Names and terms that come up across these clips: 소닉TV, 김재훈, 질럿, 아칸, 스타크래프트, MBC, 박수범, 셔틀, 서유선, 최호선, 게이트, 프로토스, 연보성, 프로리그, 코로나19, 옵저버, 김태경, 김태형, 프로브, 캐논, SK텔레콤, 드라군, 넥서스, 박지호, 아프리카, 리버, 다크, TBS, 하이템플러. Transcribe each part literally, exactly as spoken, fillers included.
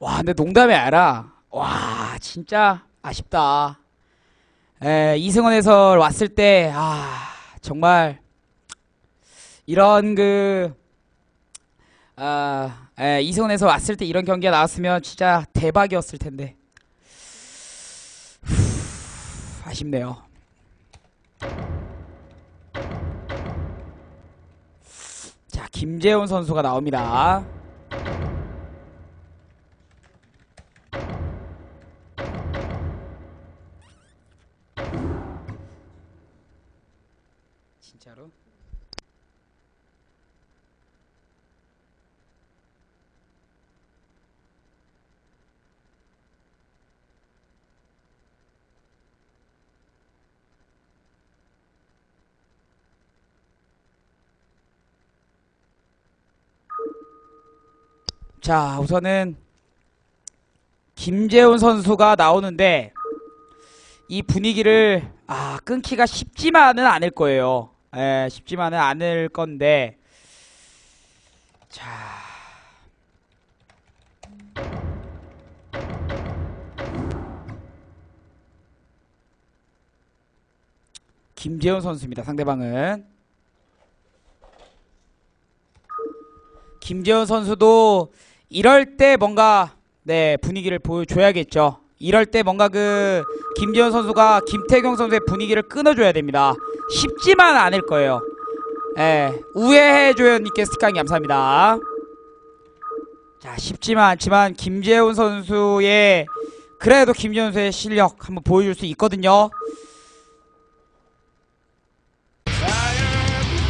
와, 근데 농담이 아니라 와, 진짜 아쉽다. 에, 이승원 해설 왔을 때 아, 정말 이런 그 아, 에, 이승원 해설 왔을 때 이런 경기가 나왔으면 진짜 대박이었을 텐데. 후, 아쉽네요. 자, 김재훈 선수가 나옵니다. 진짜로? 자, 우선은 김재훈 선수가 나오는데 이 분위기를 아, 끊기가 쉽지만은 않을 거예요. 예, 쉽지만은 않을 건데. 자, 김재훈 선수입니다. 상대방은 김재훈 선수도 이럴 때 뭔가 네, 분위기를 보여줘야겠죠. 이럴 때 뭔가 그 김재훈 선수가 김태경 선수의 분위기를 끊어줘야 됩니다. 쉽지만 않을 거예요. 예, 우회해 조연님께 스티킹 감사합니다. 자, 쉽지만 않지만 김재훈 선수의 그래도 김재훈 선수의 실력 한번 보여줄 수 있거든요.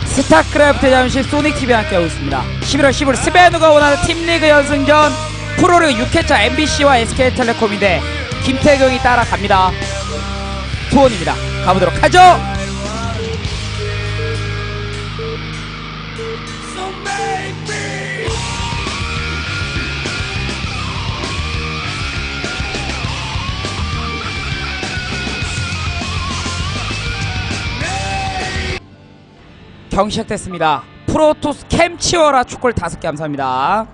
스타크래프트 잠시 소닉티비 함께하고 있습니다. 십일월 십일 스베누가 원하는 팀리그 연승전 프로리그 육 회차 엠비씨와 에스케이텔레콤인데 김태경이 따라갑니다. 소원입니다. 가보도록 하죠. 경기 시작됐습니다. 프로토스 캠 치워라 축구를 다섯 개 감사합니다.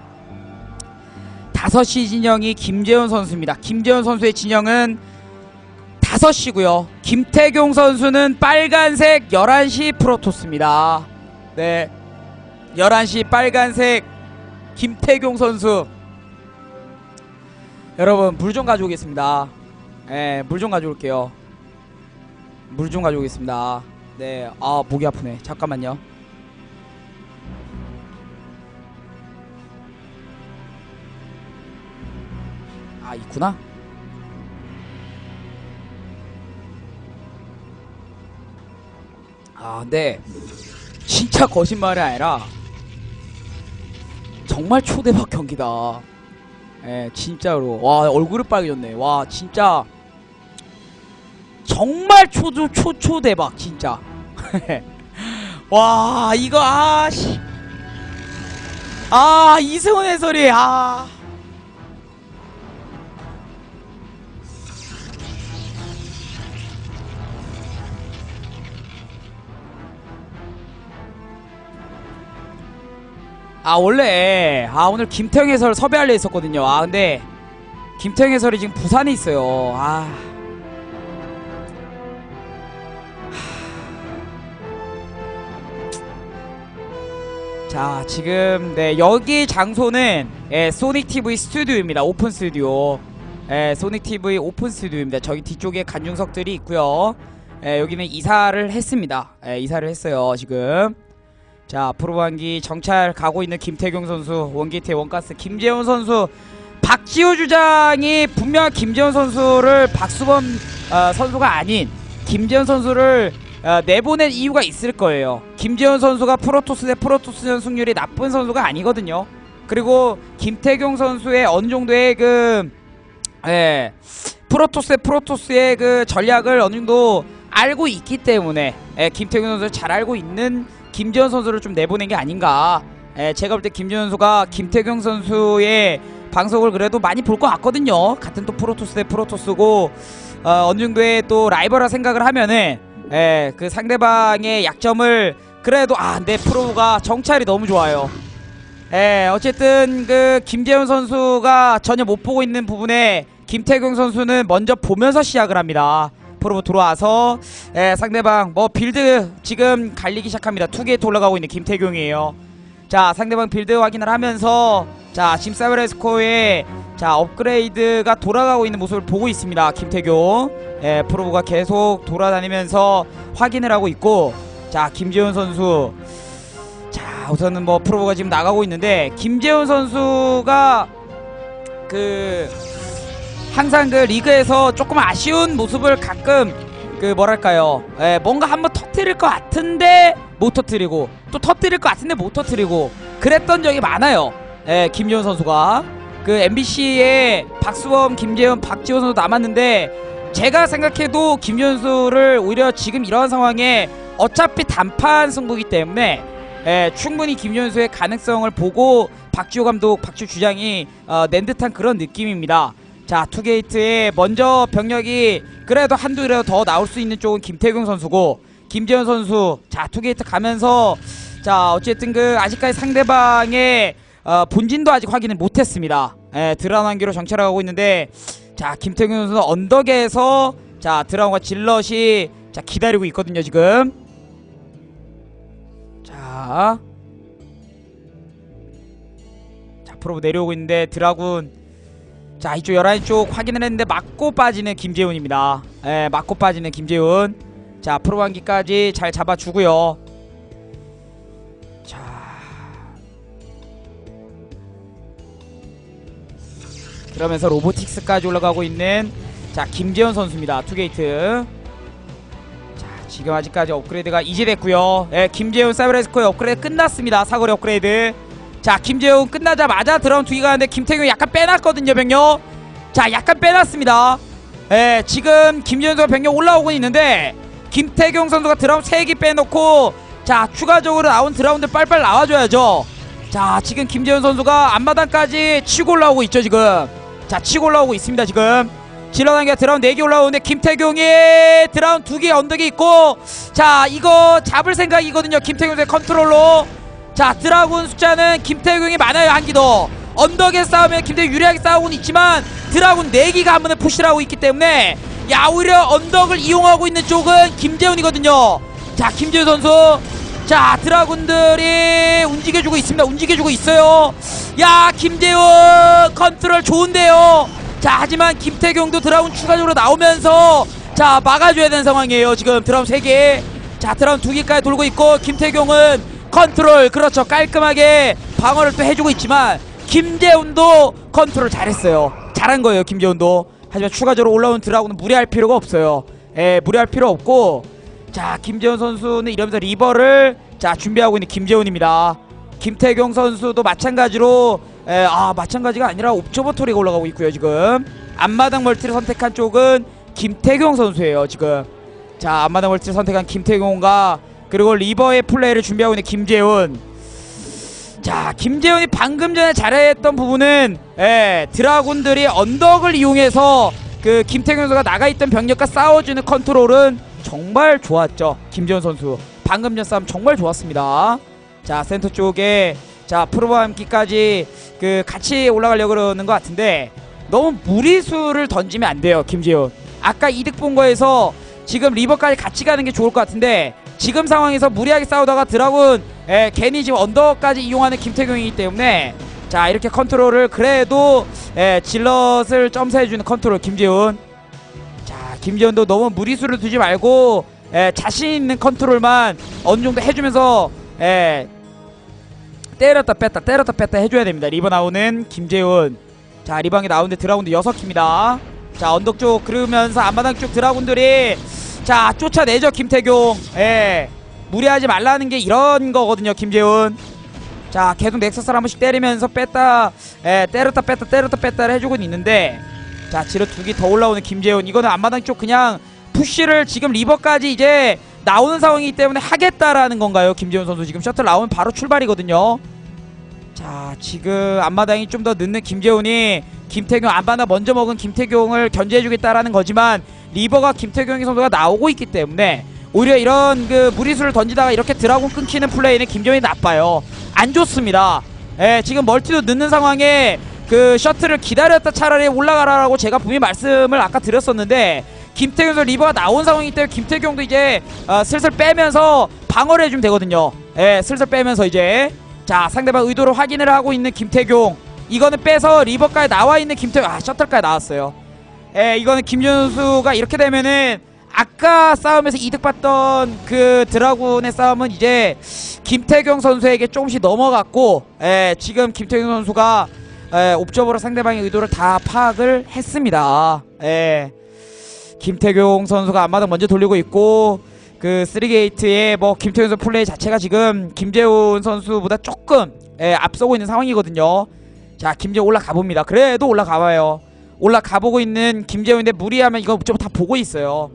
다섯 시 진영이 김재훈 선수입니다. 김재훈 선수의 진영은 다섯 시고요. 김태경 선수는 빨간색 열한 시 프로토스입니다. 네, 열한 시 빨간색 김태경 선수. 여러분, 물 좀 가져오겠습니다. 네, 물 좀 가져올게요. 물 좀 가져오겠습니다. 네, 아, 목이 아프네. 잠깐만요. 아, 있구나. 아, 근데 진짜 거짓말이 아니라 정말 초대박 경기다. 예, 진짜로. 와, 얼굴이 빨개졌네. 와, 진짜 정말 초조, 초초 대박, 진짜. 와, 이거, 아, 씨. 아, 이승훈 해설이, 아. 아, 원래, 아, 오늘 김태형 해설 섭외하려 했었거든요. 아, 근데, 김태형 해설이 지금 부산에 있어요. 아. 자, 지금 네, 여기 장소는 예, 소닉티비 스튜디오입니다. 오픈 스튜디오. 예, 소닉티비 오픈 스튜디오입니다. 저기 뒤쪽에 관중석들이 있고요. 예, 여기는 이사를 했습니다. 예, 이사를 했어요 지금. 자, 프로반기 정찰 가고 있는 김태경 선수, 원기태 원가스 김재훈 선수, 박지호 주장이 분명 김재훈 선수를 박수범 어, 선수가 아닌 김재훈 선수를 어, 내보낸 이유가 있을 거예요. 김재훈 선수가 프로토스 대 프로토스전 승률이 나쁜 선수가 아니거든요. 그리고 김태경 선수의 어느 정도의 그 예, 프로토스 대 프로토스의 그 전략을 어느 정도 알고 있기 때문에 예, 김태경 선수를 잘 알고 있는 김재훈 선수를 좀 내보낸 게 아닌가. 예, 제가 볼 때 김재훈 선수가 김태경 선수의 방송을 그래도 많이 볼 것 같거든요. 같은 또 프로토스 대 프로토스고 어, 어느 정도의 또 라이벌화 생각을 하면은 예, 그 상대방의 약점을 그래도 아, 내 프로가 정찰이 너무 좋아요. 예, 어쨌든 그 김재훈 선수가 전혀 못 보고 있는 부분에 김태경 선수는 먼저 보면서 시작을 합니다. 프로브 들어와서 예, 상대방 뭐 빌드 지금 갈리기 시작합니다. 투게이트 올라가고 있는 김태경이에요. 자, 상대방 빌드 확인을 하면서 자, 지금 사이버레스코의 자, 업그레이드가 돌아가고 있는 모습을 보고 있습니다. 김태경. 예, 프로브가 계속 돌아다니면서 확인을 하고 있고, 자, 김재훈 선수. 자, 우선은 뭐 프로브가 지금 나가고 있는데, 김재훈 선수가 그 항상 그 리그에서 조금 아쉬운 모습을 가끔 그 뭐랄까요, 예, 뭔가 한번 터뜨릴 것 같은데 못 터뜨리고, 또 터뜨릴 것 같은데 못 터뜨리고 그랬던 적이 많아요. 예, 김재훈 선수가 그 엠비씨에 박수범, 김재훈, 박지호 선수 남았는데, 제가 생각해도 김재훈 선수를 오히려 지금 이러한 상황에 어차피 단판 승부이기 때문에 예, 충분히 김재훈 선수의 가능성을 보고 박지호 감독, 박지호 주장이 어, 낸 듯한 그런 느낌입니다. 자, 투게이트에 먼저 병력이 그래도 한두이라도 더 나올 수 있는 쪽은 김태경 선수고, 김재훈 선수 자, 투게이트 가면서 자, 어쨌든 그 아직까지 상대방의 어, 본진도 아직 확인을 못했습니다. 예, 드라운 한기로 정찰하고 있는데, 자, 김태경 선수는 언덕에서 자, 드라운과 질럿이 자, 기다리고 있거든요 지금. 자, 자, 프로브 내려오고 있는데 드라군 자, 이쪽 열한 시 쪽 확인을 했는데 맞고 빠지는 김재훈입니다. 예, 맞고 빠지는 김재훈. 자, 프로반기까지 잘 잡아주고요. 자, 그러면서 로보틱스까지 올라가고 있는 자, 김재훈 선수입니다. 투게이트. 자, 지금 아직까지 업그레이드가 이제 됐고요. 예, 김재훈 사이버레스코의 업그레이드 끝났습니다. 사거리 업그레이드. 자, 김재훈 끝나자마자 드라운 투기가 하는데 김태경이 약간 빼놨거든요, 병력. 자, 약간 빼놨습니다. 예, 지금 김재훈 선수가 병력 올라오고 있는데 김태경 선수가 드라운 세 개 빼놓고 자, 추가적으로 나온 드라운들 빨빨 나와줘야죠. 자, 지금 김재훈 선수가 앞마당까지 치고 올라오고 있죠, 지금. 자, 치고 올라오고 있습니다, 지금. 질러난게 드라운 네 개 올라오는데 김태경이 드라운 두 개 언덕이 있고, 자, 이거 잡을 생각이거든요, 김태경 선수의 컨트롤로. 자, 드라군 숫자는 김태경이 많아요. 한기도 언덕에 싸우면 김태경 유리하게 싸우고는 있지만 드라군 네 개가 한 번에 푸시를 하고 있기 때문에 야, 오히려 언덕을 이용하고 있는 쪽은 김재훈이거든요. 자, 김재훈 선수 자, 드라군들이 움직여주고 있습니다. 움직여주고 있어요. 야, 김재훈 컨트롤 좋은데요. 자, 하지만 김태경도 드라군 추가적으로 나오면서 자, 막아줘야 되는 상황이에요 지금. 드라군 세 개 자, 드라군 두 개까지 돌고 있고, 김태경은 컨트롤 그렇죠, 깔끔하게 방어를 또 해주고 있지만 김재훈도 컨트롤 잘했어요. 잘한 거예요 김재훈도. 하지만 추가적으로 올라온 드라군은 무리할 필요가 없어요. 예, 무리할 필요 없고, 자, 김재훈 선수는 이러면서 리버를 자, 준비하고 있는 김재훈입니다. 김태경 선수도 마찬가지로 예, 아, 마찬가지가 아니라 옵저버토리가 올라가고 있고요 지금. 앞마당 멀티를 선택한 쪽은 김태경 선수예요 지금. 자, 앞마당 멀티를 선택한 김태경과 그리고 리버의 플레이를 준비하고 있는 김재훈. 자, 김재훈이 방금 전에 잘했던 부분은 예, 드라군들이 언덕을 이용해서 그 김태경 선수가 나가있던 병력과 싸워주는 컨트롤은 정말 좋았죠. 김재훈 선수 방금 전 싸움 정말 좋았습니다. 자, 센터 쪽에 자, 프로바함기까지 그 같이 올라가려고 그러는 것 같은데 너무 무리수를 던지면 안 돼요 김재훈. 아까 이득 본 거에서 지금 리버까지 같이 가는 게 좋을 것 같은데 지금 상황에서 무리하게 싸우다가 드라군 예, 괜히 지금 언더까지 이용하는 김태경이기 때문에 자, 이렇게 컨트롤을 그래도 예, 질럿을 점사해주는 컨트롤 김재훈. 자, 김재훈도 너무 무리수를 두지 말고 예, 자신 있는 컨트롤만 어느정도 해주면서 예, 때렸다 뺐다 때렸다 뺐다 해줘야 됩니다. 리버 나오는 김재훈. 자, 리방이 나오는데 드라군도 여섯 개입니다 자, 언덕 쪽 그러면서 앞마당 쪽 드라군들이 자, 쫓아내죠 김태경. 예, 무리하지 말라는 게 이런 거거든요 김재훈. 자, 계속 넥서스를 한 번씩 때리면서 뺐다 예, 때렸다 뺐다 때렸다 뺐다를 해주고 있는데 자, 지뢰 두 개 더 올라오는 김재훈. 이거는 앞마당 쪽 그냥 푸쉬를 지금 리버까지 이제 나오는 상황이기 때문에 하겠다라는 건가요 김재훈 선수. 지금 셔틀 나오면 바로 출발이거든요. 자, 지금 앞마당이 좀 더 늦는 김재훈이 김태경 앞마당 먼저 먹은 김태경을 견제해주겠다라는 거지만 리버가 김태경 선수가 나오고 있기 때문에 오히려 이런 그 무리수를 던지다가 이렇게 드라군 끊기는 플레이는 김재훈이 나빠요. 안 좋습니다. 예, 지금 멀티도 늦는 상황에 그 셔틀을 기다렸다 차라리 올라가라라고 제가 분명히 말씀을 아까 드렸었는데, 김태경도 리버가 나온 상황이기 때문에 김태경도 이제 어, 슬슬 빼면서 방어를 해주면 되거든요. 예, 슬슬 빼면서 이제 자 상대방 의도를 확인을 하고 있는 김태경, 이거는 빼서 리버까지 나와있는 김태경, 아 셔틀까지 나왔어요. 예, 이거는 김준수가 이렇게 되면은 아까 싸움에서 이득봤던 그 드라군의 싸움은 이제 김태경 선수에게 조금씩 넘어갔고, 예, 지금 김태경 선수가 예, 옵저버로 상대방의 의도를 다 파악을 했습니다. 예, 김태경 선수가 앞마당 먼저 돌리고 있고, 그 쓰리 게이트의 뭐 김태경 선수 플레이 자체가 지금 김재훈 선수보다 조금 예, 앞서고 있는 상황이거든요. 자, 김재훈 올라가봅니다. 그래도 올라가봐요. 올라가보고 있는 김재훈인데 무리하면 이거 옵저버 다 보고 있어요.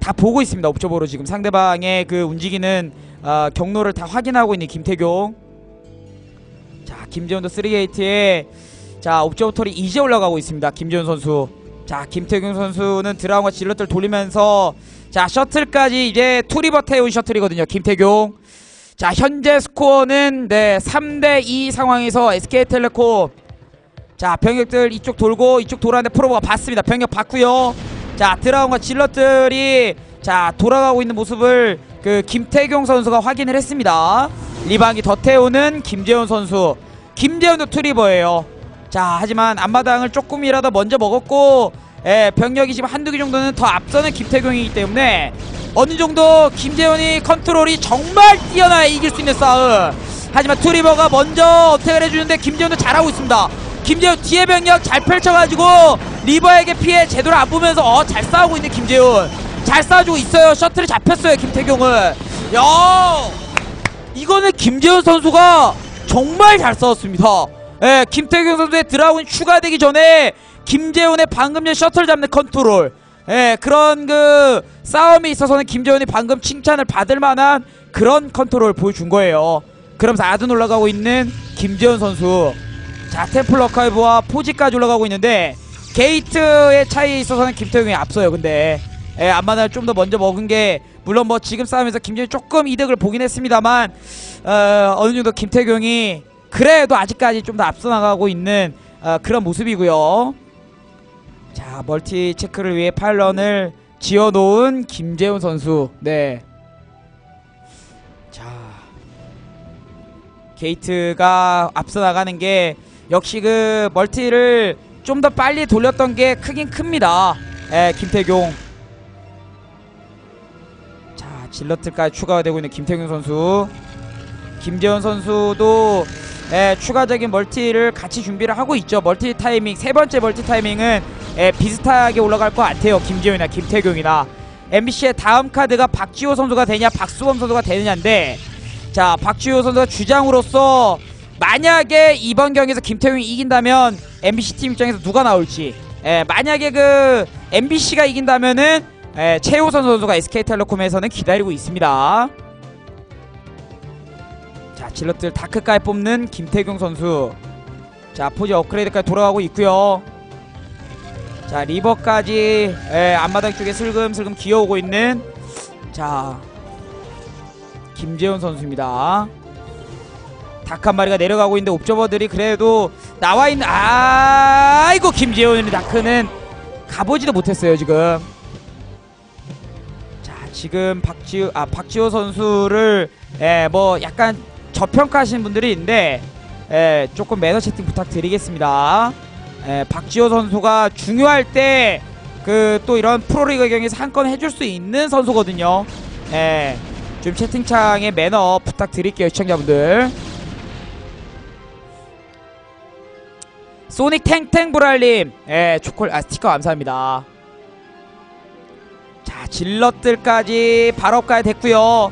다 보고 있습니다. 옵저버로 지금 상대방의 그 움직이는 어, 경로를 다 확인하고 있는 김태경. 자, 김재훈도 쓰리 게이트에 자 옵저버 털이 이제 올라가고 있습니다. 김재훈 선수. 자, 김태경 선수는 드라운과 질럿들 돌리면서 자 셔틀까지 이제 투리버 태운 셔틀이거든요. 김태경. 자, 현재 스코어는 네 삼 대 이 상황에서 에스케이텔레콤. 자, 병력들 이쪽 돌고 이쪽 돌았는데 프로브가 봤습니다. 병력 봤고요. 자, 드라군과 질럿들이 자 돌아가고 있는 모습을 그 김태경 선수가 확인을 했습니다. 리방이 더 태우는 김재훈 선수. 김재훈도 투리버예요. 자, 하지만 앞마당을 조금이라도 먼저 먹었고, 예, 병력이 지금 한두 개 정도는 더 앞서는 김태경이기 때문에 어느 정도 김재훈이 컨트롤이 정말 뛰어나야 이길 수 있는 싸움. 하지만 투리버가 먼저 어택을 해주는데 김재훈도 잘하고 있습니다. 김재훈 뒤에 병력 잘 펼쳐가지고 리버에게 피해 제대로 안 보면서 어, 잘 싸우고 있는 김재훈. 잘 싸워주고 있어요. 셔틀이 잡혔어요, 김태경은. 야, 이거는 김재훈 선수가 정말 잘 싸웠습니다. 예, 김태경 선수의 드라군 추가되기 전에 김재훈의 방금 전 셔틀 잡는 컨트롤, 예, 그런 그 싸움에 있어서는 김재훈이 방금 칭찬을 받을 만한 그런 컨트롤을 보여준 거예요. 그러면서 아둔 올라가고 있는 김재훈 선수. 자, 템플러 카이브와 포지까지 올라가고 있는데 게이트의 차이에 있어서는 김태경이 앞서요. 근데 예, 앞마당을 좀 더 먼저 먹은 게 물론 뭐 지금 싸움에서 김재훈이 조금 이득을 보긴 했습니다만 어, 어느 정도 김태경이 그래도 아직까지 좀 더 앞서 나가고 있는 어, 그런 모습이고요. 자, 멀티 체크를 위해 파일런을 지어놓은 김재훈 선수. 네. 자, 게이트가 앞서 나가는 게 역시 그 멀티를 좀 더 빨리 돌렸던 게 크긴 큽니다. 예, 김태경. 자, 질럿까지 추가가 되고 있는 김태경 선수. 김재훈 선수도 예, 추가적인 멀티를 같이 준비를 하고 있죠. 멀티 타이밍, 세 번째 멀티 타이밍은 예, 비슷하게 올라갈 것 같아요. 김재훈이나 김태경이나. 엠비씨의 다음 카드가 박지호 선수가 되냐 박수범 선수가 되느냐인데, 자, 박지호 선수가 주장으로서 만약에 이번 경기에서 김태경이 이긴다면 엠비씨 팀 입장에서 누가 나올지, 예, 만약에 그 엠비씨가 이긴다면은 예, 최호선 선수가 에스케이텔레콤에서는 기다리고 있습니다. 자, 질럿들 다크까지 뽑는 김태경 선수. 자, 포지 업그레이드까지 돌아가고 있고요. 자, 리버까지 예, 앞마당 쪽에 슬금슬금 기어오고 있는 자 김재훈 선수입니다. 다크 한 마리가 내려가고 있는데 옵저버들이 그래도 나와있는, 아, 아이고, 김재훈이 다크는 가보지도 못했어요 지금. 자, 지금 박지호 아 박지호 선수를 예, 뭐 약간 저평가하시는 분들이 있는데 예, 조금 매너 채팅 부탁드리겠습니다. 예, 박지호 선수가 중요할 때 그 또 이런 프로리그 경기에서 한 건 해줄 수 있는 선수거든요. 예, 좀 채팅창에 매너 부탁드릴게요, 시청자분들. 소닉 탱탱브랄님, 예, 초콜 아 스티커 감사합니다. 자, 질럿들까지 발업까지 됐고요.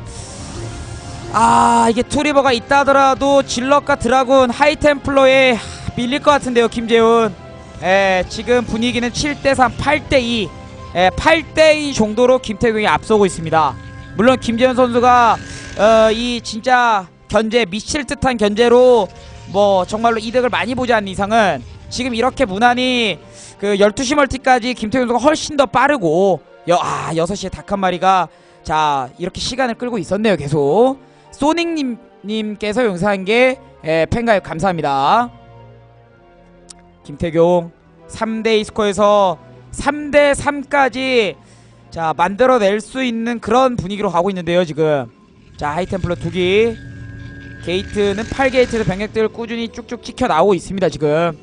아, 이게 투리버가 있다 하더라도 질럿과 드라군 하이템플러에 밀릴 것 같은데요, 김재훈. 예, 지금 분위기는 칠 대 삼, 팔 대 이, 예, 팔 대 이 정도로 김태경이 앞서고 있습니다. 물론 김재훈 선수가 어, 이 진짜 견제, 미칠 듯한 견제로 뭐 정말로 이득을 많이 보지 않는 이상은 지금 이렇게 무난히 그 열두 시 멀티까지 김태경 선수가 훨씬 더 빠르고 여, 아, 여섯 시에 닭 한 마리가 자 이렇게 시간을 끌고 있었네요. 계속 소닉님께서 용사한 게 예, 팬가입 감사합니다. 김태경 삼 대 이 스코어에서 삼 대 삼까지 자 만들어낼 수 있는 그런 분위기로 가고 있는데요 지금. 자 하이템플러 두 기, 게이트는 팔 게이트로 병력들을 꾸준히 쭉쭉 지켜나오고 있습니다 지금.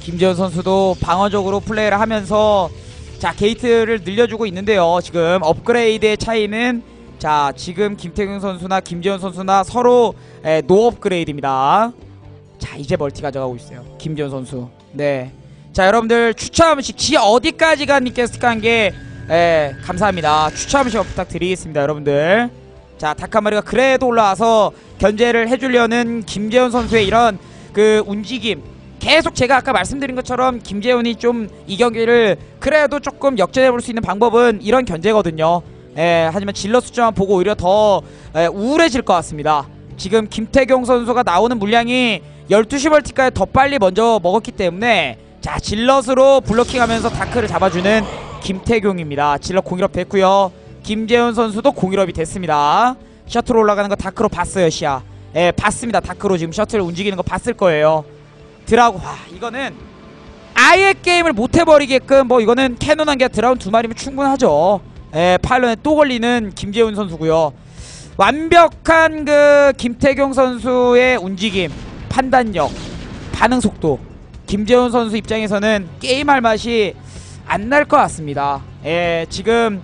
김재훈 선수도 방어적으로 플레이를 하면서 자 게이트를 늘려주고 있는데요 지금. 업그레이드의 차이는 자 지금 김태경 선수나 김재훈 선수나 서로 에, 노 업그레이드입니다. 자 이제 멀티 가져가고 있어요 김재훈 선수. 네, 자 여러분들 추첨 음식 지 어디까지 간 리퀘스트 한게 감사합니다. 추첨 음식 부탁드리겠습니다 여러분들. 자 닭 한 마리가 그래도 올라와서 견제를 해주려는 김재훈 선수의 이런 그 움직임, 계속 제가 아까 말씀드린 것처럼 김재훈이 좀 이 경기를 그래도 조금 역전해볼 수 있는 방법은 이런 견제거든요. 예, 하지만 질럿 숫자만 보고 오히려 더 예, 우울해질 것 같습니다. 지금 김태경 선수가 나오는 물량이 열두 시 멀티까지 더 빨리 먼저 먹었기 때문에 자 질럿으로 블로킹하면서 다크를 잡아주는 김태경입니다. 질럿 공일업 됐고요. 김재훈 선수도 공일업이 됐습니다. 셔틀 올라가는 거 다크로 봤어요 시야. 예, 봤습니다. 다크로 지금 셔틀 움직이는 거 봤을 거예요. 드라군, 와 이거는 아예 게임을 못해버리게끔 뭐 이거는 캐논 한 개 드라군 두 마리면 충분하죠. 예, 파일런에 또 걸리는 김재훈 선수고요. 완벽한 그 김태경 선수의 움직임, 판단력, 반응 속도, 김재훈 선수 입장에서는 게임할 맛이 안 날 것 같습니다. 예, 지금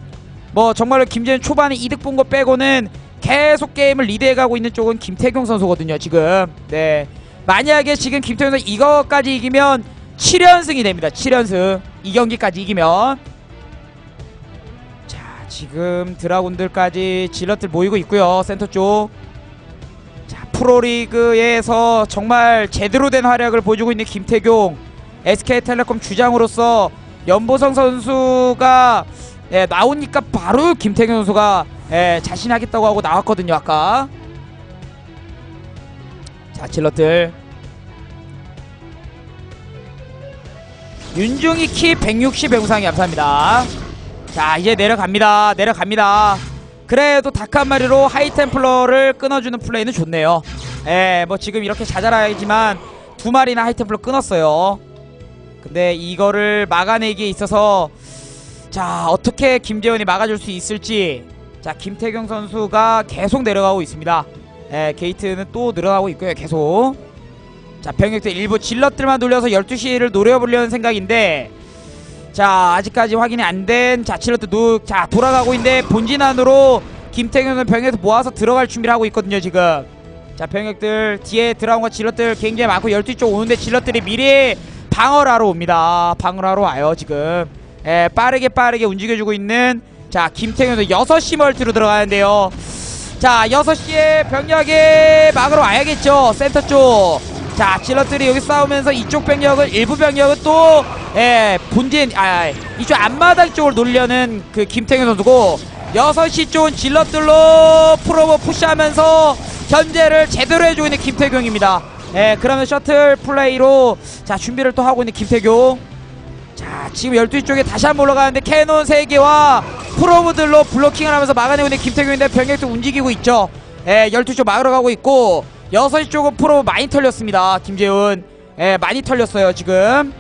뭐 정말로 김재훈 초반에 이득 본 거 빼고는 계속 게임을 리드해가고 있는 쪽은 김태경 선수거든요 지금. 네, 만약에 지금 김태경 선수 이거까지 이기면 칠 연승이 됩니다. 칠 연승. 이 경기까지 이기면. 자 지금 드라군들까지 질럿들 모이고 있고요 센터 쪽. 자 프로리그에서 정말 제대로 된 활약을 보여주고 있는 김태경, 에스케이텔레콤 주장으로서 연보성 선수가 예, 나오니까 바로 김태경 선수가 예, 자신하겠다고 하고 나왔거든요 아까. 자 질럿들 윤중이 키 백육십 배구상이 감사합니다. 자 이제 내려갑니다 내려갑니다. 그래도 닭 한 마리로 하이템플러를 끊어주는 플레이는 좋네요. 예, 뭐 지금 이렇게 자잘하지만 두 마리나 하이템플러 끊었어요. 근데 이거를 막아내기에 있어서 자 어떻게 김재훈이 막아줄 수 있을지. 자 김태경 선수가 계속 내려가고 있습니다. 예, 게이트는 또 늘어나고 있고요 계속. 자 병력들 일부 질럿들만 돌려서 열두 시를 노려보려는 생각인데 자 아직까지 확인이 안된 자 질럿들 누, 자 돌아가고 있는데 본진 안으로 김태균은 병력들 모아서 들어갈 준비를 하고 있거든요 지금. 자 병력들 뒤에 들어온 거 질럿들 굉장히 많고 열두 쪽 오는데 질럿들이 미리 방어를 하러 옵니다. 방어를 하러 와요 지금. 예, 빠르게 빠르게 움직여주고 있는 자 김태균은 여섯 시 멀티로 들어가는데요. 자 여섯 시에 병력에 막으러 와야겠죠 센터 쪽. 자 질럿들이 여기 싸우면서 이쪽 병력을 일부 병력은 또 예, 본진 아 이쪽 앞마당 쪽을 노리려는 그 김태경 선수고, 여섯 시 쪽은 질럿들로 프로브 푸시하면서 견제를 제대로 해주고 있는 김태경입니다. 예, 그러면 셔틀 플레이로 자 준비를 또 하고 있는 김태경. 자 지금 열두 시 쪽에 다시 한번 올라가는데 캐논 세 개와 프로브들로 블로킹을 하면서 막아내고 있는 김태경인데 병력도 움직이고 있죠. 예, 열두 시 쪽 막으러 가고 있고 여섯 시 쪽은 프로브 많이 털렸습니다 김재훈. 예, 많이 털렸어요 지금.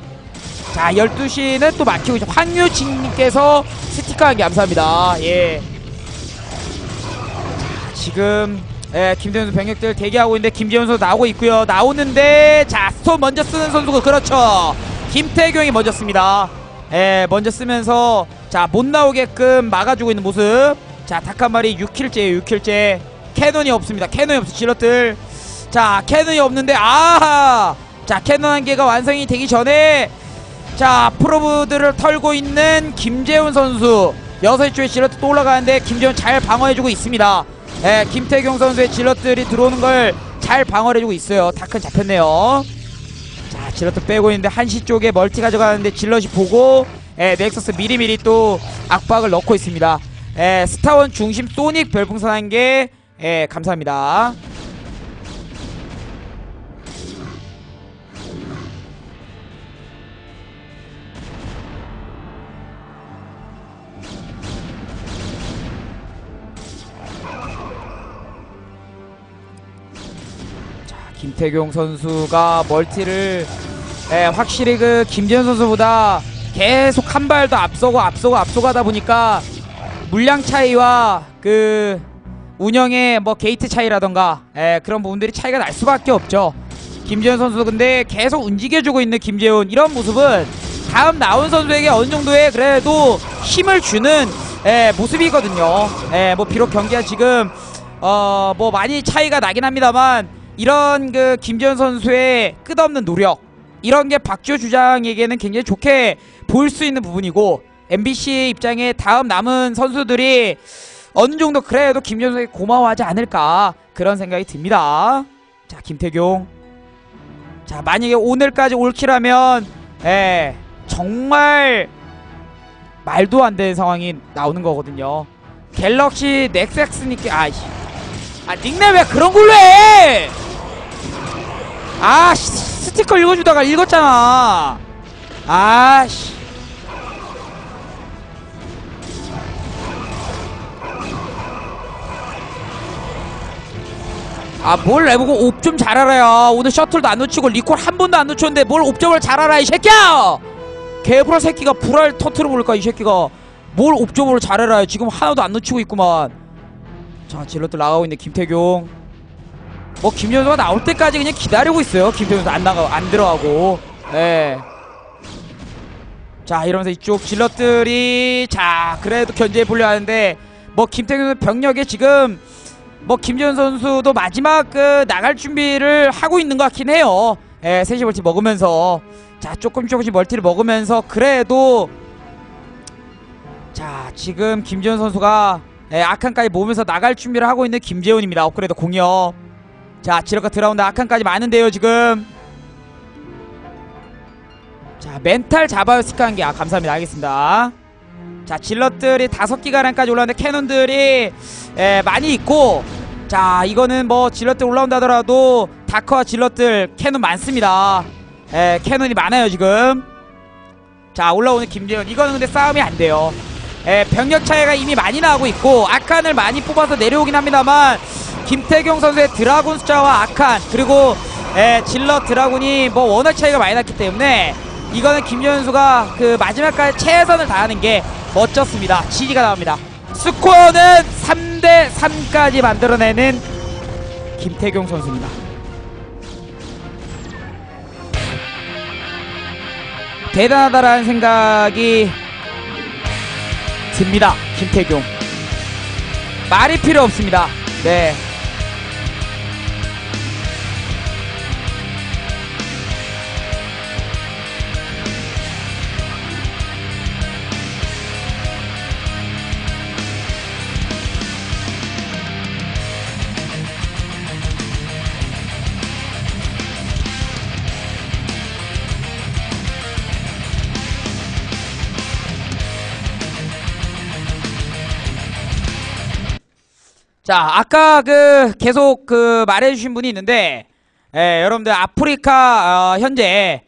자 열두 시는 또 막히고 있죠. 황유진님께서 스티커 한개 감사합니다. 예. 자, 지금 예, 김재훈 병력들 대기하고 있는데 김재훈 선수 나오고 있고요. 나오는데 자 스톱 먼저 쓰는 선수고, 그렇죠, 김태경이 먼저 씁니다. 예, 먼저 쓰면서 자 못 나오게끔 막아주고 있는 모습. 자 닭 한 마리 육 킬째 육 킬째. 캐논이 없습니다. 캐논이 없어 질럿들. 자 캐논이 없는데 아하. 자 캐논 한 개가 완성이 되기 전에 자 프로브들을 털고 있는 김재훈 선수. 여섯 시초에 질럿 또 올라가는데 김재훈 잘 방어해주고 있습니다. 예, 김태경 선수의 질럿들이 들어오는 걸 잘 방어해주고 있어요. 다크 잡혔네요. 자 질럿도 빼고 있는데 한 시 쪽에 멀티 가져가는데 질럿이 보고 예, 넥서스 미리미리 또 압박을 넣고 있습니다. 예, 스타원 중심 소닉 별풍선 한 개 예, 감사합니다. 김태경 선수가 멀티를 예, 확실히 그 김재훈 선수보다 계속 한 발 더 앞서고 앞서고 앞서가다 보니까 물량 차이와 그 운영의 뭐 게이트 차이라던가 예, 그런 부분들이 차이가 날 수밖에 없죠. 김재훈 선수도 근데 계속 움직여주고 있는 김재훈, 이런 모습은 다음 나온 선수에게 어느 정도의 그래도 힘을 주는 예, 모습이거든요. 예, 뭐 비록 경기가 지금 어, 뭐 많이 차이가 나긴 합니다만 이런 그 김재훈 선수의 끝없는 노력, 이런 게 박지호 주장에게는 굉장히 좋게 보일 수 있는 부분이고, 엠비씨 입장에 다음 남은 선수들이 어느 정도 그래도 김재훈 선수에게 고마워하지 않을까 그런 생각이 듭니다. 자, 김태경. 자, 만약에 오늘까지 올킬하면 예, 정말 말도 안 되는 상황이 나오는 거거든요. 갤럭시 넥서스니까 아이 아 닉네임 왜 그런 걸로 해! 아 스티커 읽어주다가 읽었잖아. 아씨. 아 뭘 해보고 옵 좀 잘 알아요. 오늘 셔틀도 안 놓치고 리콜 한 번도 안 놓쳤는데 뭘 옵저버를 잘 알아 이 새끼야! 개불알 새끼가 불알 터트려 볼까 이 새끼가. 뭘 옵저버를 잘 알아요. 지금 하나도 안 놓치고 있구만. 자 질럿들 나가고 있는데 김태경. 뭐 김재훈 나올 때까지 그냥 기다리고 있어요. 김재훈 안 나가고 안 들어가고. 네. 자 이러면서 이쪽 질럿들이 자 그래도 견제해 보려 하는데 뭐 김태경 병력에 지금 뭐 김재훈 선수도 마지막 그 나갈 준비를 하고 있는 것 같긴 해요. 예, 셋이 멀티 먹으면서 자 조금 조금씩 멀티를 먹으면서 그래도 자 지금 김재훈 선수가 예, 아칸까지 모으면서 나갈 준비를 하고 있는 김재훈입니다. 업그레이드 공격. 자 지력과 드라운드 아칸까지 많은데요 지금. 자 멘탈 잡아요 스카한게. 아 감사합니다. 알겠습니다. 자 질럿들이 다섯 기가량까지 올라왔는데 캐논들이 에, 많이 있고 자 이거는 뭐 질럿들 올라온다 하더라도 다크와 질럿들 캐논 많습니다. 에, 캐논이 많아요 지금. 자 올라오는 김재훈 이거는 근데 싸움이 안돼요. 에, 병력 차이가 이미 많이 나고 있고 아칸을 많이 뽑아서 내려오긴 합니다만 김태경 선수의 드라군 숫자와 아칸 그리고 에, 질럿 드라군이 뭐 워낙 차이가 많이 났기 때문에 이거는 김재훈 선수가 그 마지막까지 최선을 다하는 게 멋졌습니다. 지지가 나옵니다. 스코어는 삼 대 삼까지 만들어내는 김태경 선수입니다. 대단하다라는 생각이 듭니다. 김태경 말이 필요 없습니다. 네. 자 아까 그 계속 그 말해주신 분이 있는데 에, 여러분들 아프리카 어, 현재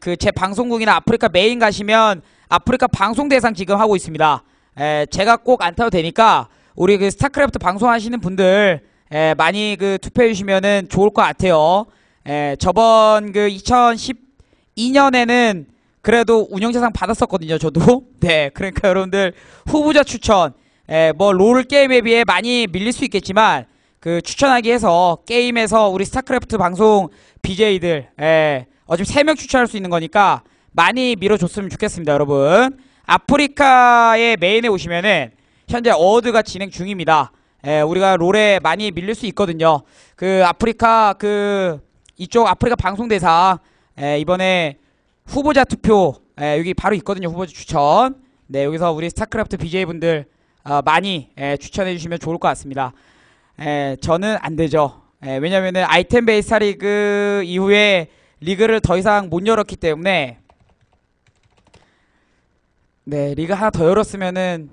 그 제 방송국이나 아프리카 메인 가시면 아프리카 방송 대상 지금 하고 있습니다. 에, 제가 꼭 안 타도 되니까 우리 그 스타크래프트 방송하시는 분들 에, 많이 그 투표해주시면은 좋을 것 같아요. 에, 저번 그 이천십이 년에는 그래도 운영자상 받았었거든요 저도. 네 그러니까 여러분들 후보자 추천 에, 뭐 롤 게임에 비해 많이 밀릴 수 있겠지만 그 추천하기 해서 게임에서 우리 스타크래프트 방송 비제이들 에, 어차피 세 명 추천할 수 있는 거니까 많이 밀어줬으면 좋겠습니다. 여러분 아프리카의 메인에 오시면은 현재 어워드가 진행 중입니다. 에, 우리가 롤에 많이 밀릴 수 있거든요. 그 아프리카 그 이쪽 아프리카 방송대상 에, 이번에 후보자 투표 에, 여기 바로 있거든요. 후보자 추천. 네 여기서 우리 스타크래프트 비제이분들 어, 많이 에, 추천해주시면 좋을 것 같습니다. 에, 저는 안되죠. 왜냐면은 아이템 베이스 리그 이후에 리그를 더 이상 못 열었기 때문에 네 리그 하나 더 열었으면은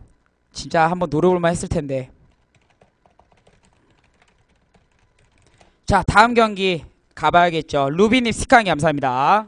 진짜 한번 노려볼만 했을텐데. 자 다음 경기 가봐야겠죠. 루비님 스캉이 감사합니다.